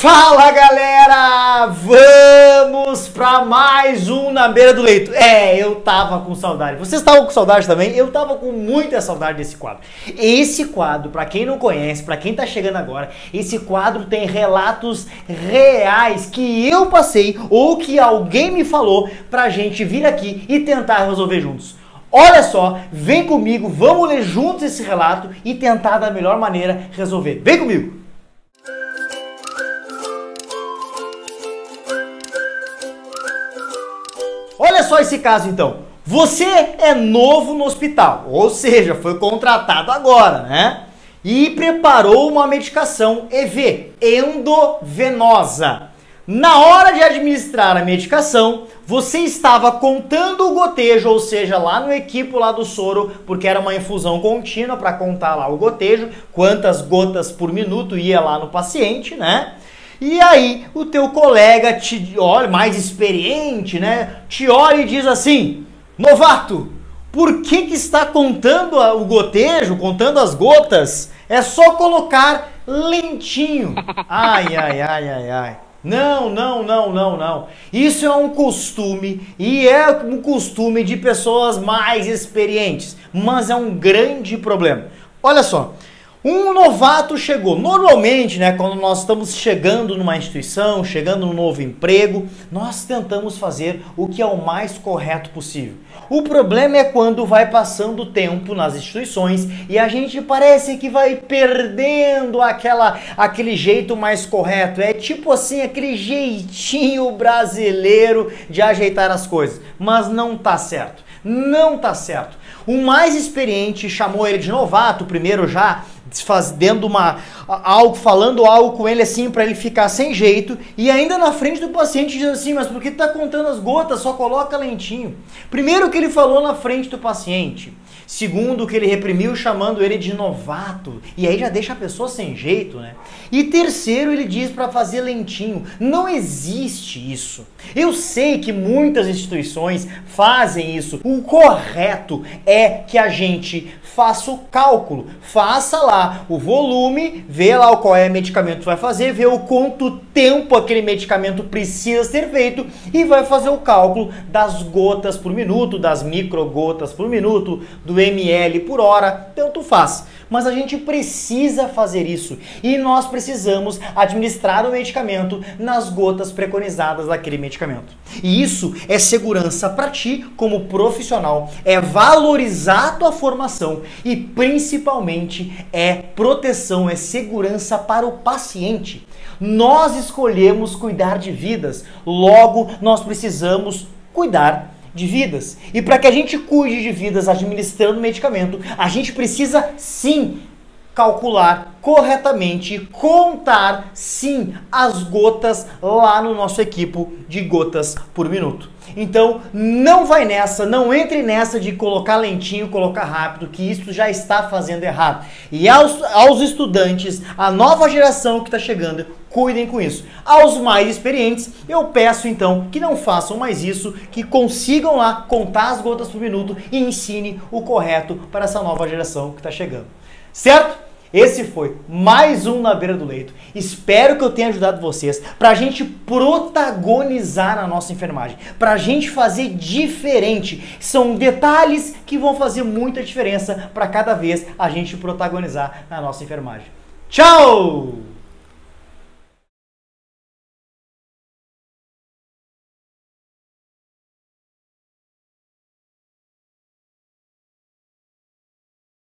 Fala galera, vamos para mais um Na Beira do Leito. Eu tava com saudade, vocês estavam com saudade também? Eu tava com muita saudade desse quadro. Esse quadro, para quem não conhece, para quem tá chegando agora, esse quadro tem relatos reais que eu passei ou que alguém me falou pra gente vir aqui e tentar resolver juntos. Olha só, vem comigo, vamos ler juntos esse relato e tentar da melhor maneira resolver. Vem comigo! Olha só esse caso então, você é novo no hospital, ou seja, foi contratado agora, né? E preparou uma medicação EV, endovenosa. Na hora de administrar a medicação, você estava contando o gotejo, ou seja, lá no equipo lá do soro, porque era uma infusão contínua para contar lá o gotejo, quantas gotas por minuto ia lá no paciente, né? E aí o teu colega te olha, mais experiente, né? Te olha e diz assim: novato, por que está contando o gotejo, contando as gotas? É só colocar lentinho. Ai, ai, ai, ai, ai. Não. Isso é um costume e é um costume de pessoas mais experientes, mas é um grande problema. Olha só. Um novato chegou. Normalmente, né, quando nós estamos chegando numa instituição, chegando num novo emprego, nós tentamos fazer o que é o mais correto possível. O problema é quando vai passando o tempo nas instituições e a gente parece que vai perdendo aquele jeito mais correto. É tipo assim, aquele jeitinho brasileiro de ajeitar as coisas. Mas não tá certo. Não tá certo. O mais experiente chamou ele de novato, primeiro já fazendo falando algo com ele assim para ele ficar sem jeito, e ainda na frente do paciente diz assim: mas por que tá contando as gotas? Só coloca lentinho. Primeiro que ele falou na frente do paciente, segundo que ele reprimiu chamando ele de novato, e aí já deixa a pessoa sem jeito, né? E terceiro, ele diz para fazer lentinho. Não existe isso. Eu sei que muitas instituições fazem isso. O correto é que a gente faça o cálculo, faça lá o volume, vê lá qual é o medicamento que vai fazer, vê o quanto tempo aquele medicamento precisa ser feito e vai fazer o cálculo das gotas por minuto, das microgotas por minuto, do ml por hora, tanto faz. Mas a gente precisa fazer isso e nós precisamos administrar o medicamento nas gotas preconizadas daquele medicamento. E isso é segurança para ti como profissional, é valorizar a tua formação e principalmente é proteção, é segurança para o paciente. Nós escolhemos cuidar de vidas, logo nós precisamos cuidar de vidas. E para que a gente cuide de vidas administrando medicamento, a gente precisa sim calcular corretamente, contar sim as gotas lá no nosso equipo de gotas por minuto. Então não vai nessa, não entre nessa de colocar lentinho, colocar rápido, que isso já está fazendo errado. E aos estudantes, a nova geração que está chegando, cuidem com isso. Aos mais experientes, eu peço então que não façam mais isso, que consigam lá contar as gotas por minuto e ensine o correto para essa nova geração que está chegando. Certo? Esse foi mais um Na Beira do Leito. Espero que eu tenha ajudado vocês pra gente protagonizar a nossa enfermagem, pra gente fazer diferente. São detalhes que vão fazer muita diferença pra cada vez a gente protagonizar na nossa enfermagem. Tchau!